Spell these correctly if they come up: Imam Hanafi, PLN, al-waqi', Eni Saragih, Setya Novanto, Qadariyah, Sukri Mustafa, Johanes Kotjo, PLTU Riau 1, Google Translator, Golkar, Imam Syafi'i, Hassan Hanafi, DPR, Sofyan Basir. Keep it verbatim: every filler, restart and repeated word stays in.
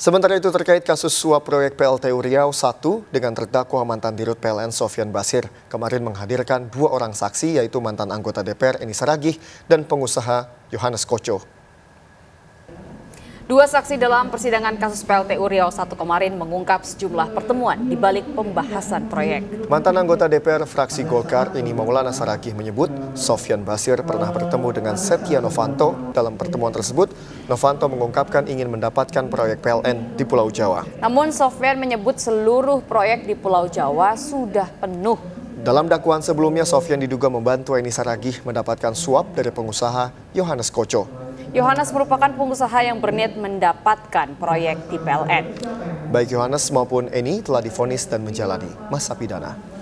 Sementara itu terkait kasus suap proyek P L T U Riau satu dengan terdakwa mantan Dirut P L N Sofyan Basir kemarin menghadirkan dua orang saksi yaitu mantan anggota D P R Eni Saragih dan pengusaha Johanes Kotjo. Dua saksi dalam persidangan kasus P L T U Riau satu kemarin mengungkap sejumlah pertemuan di balik pembahasan proyek. Mantan anggota D P R fraksi Golkar Eni Saragih menyebut Sofyan Basir pernah bertemu dengan Setya Novanto. Dalam pertemuan tersebut, Novanto mengungkapkan ingin mendapatkan proyek P L N di Pulau Jawa. Namun Sofyan menyebut seluruh proyek di Pulau Jawa sudah penuh. Dalam dakwaan sebelumnya, Sofyan diduga membantu Eni Saragih mendapatkan suap dari pengusaha Johanes Kotjo. Johanes merupakan pengusaha yang berniat mendapatkan proyek di P L N. Baik Johanes maupun Eni telah divonis dan menjalani masa pidana.